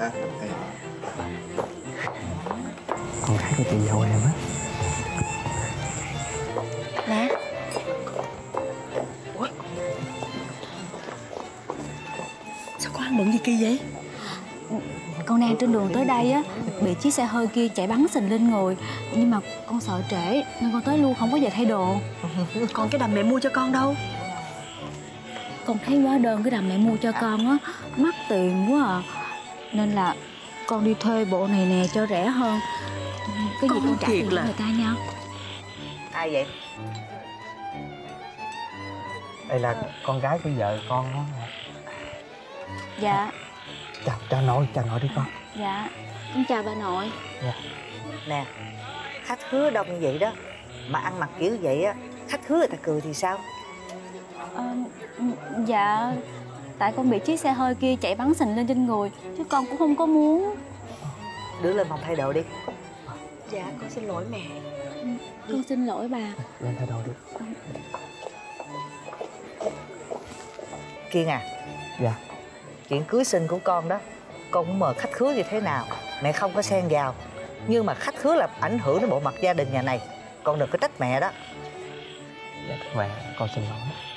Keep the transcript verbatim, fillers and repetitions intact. ta thì... Con gái của chị dâu em á. Má. Ủa? Sao con ăn bận gì kỳ vậy? Con đang trên đường tới đây á, bị chiếc xe hơi kia chạy bắn sình lên người. Nhưng mà con sợ trễ nên con tới luôn không có về thay đồ. Còn cái đầm mẹ mua cho con đâu? Con thấy quá đơn cái đầm mẹ mua cho con á, mắc tiền quá à. Nên là con đi thuê bộ này nè cho rẻ hơn. Cái con gì con trả tiền là... người ta nhau. Ai vậy? Đây là con gái của vợ con đó. Dạ. Chào, chào nội, chào nội đi con. Dạ, con chào bà nội. Dạ. Nè, khách hứa đông như vậy đó mà ăn mặc kiểu vậy á, khách hứa người ta cười thì sao? À, dạ, tại con bị chiếc xe hơi kia chạy bắn sình lên trên người, chứ con cũng không có muốn. Đưa lên phòng thay đồ đi. Dạ, con xin lỗi mẹ. Con xin lỗi bà. Lên thay đồ đi. Kiên à. Dạ. Chuyện cưới sinh của con đó, con cũng mời khách khứa như thế nào mẹ không có xen vào, nhưng mà khách khứa là ảnh hưởng đến bộ mặt gia đình nhà này, con đừng có trách mẹ đó. Dạ, mẹ con xin lỗi.